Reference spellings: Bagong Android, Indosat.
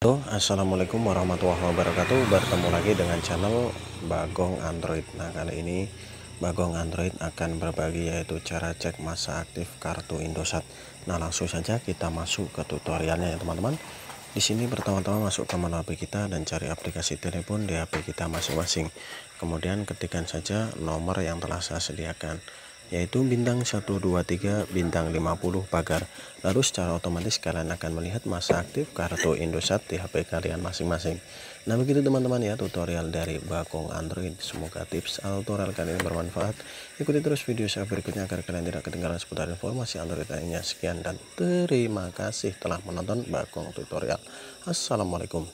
Halo, assalamualaikum warahmatullahi wabarakatuh. Bertemu lagi dengan channel Bagong Android. Nah, kali ini Bagong Android akan berbagi yaitu cara cek masa aktif kartu Indosat. Nah, langsung saja kita masuk ke tutorialnya ya teman-teman. Di sini pertama-tama masuk ke menu HP kita dan cari aplikasi telepon di HP kita masing-masing. Kemudian ketikkan saja nomor yang telah saya sediakan, yaitu bintang 123 bintang 50 pagar. Lalu secara otomatis kalian akan melihat masa aktif kartu Indosat di HP kalian masing-masing. Nah, begitu teman-teman ya tutorial dari Bagong Android. Semoga tips atau tutorial kali ini bermanfaat. Ikuti terus video saya berikutnya agar kalian tidak ketinggalan seputar informasi Android lainnya. Sekian dan terima kasih telah menonton Bagong Tutorial. Assalamualaikum.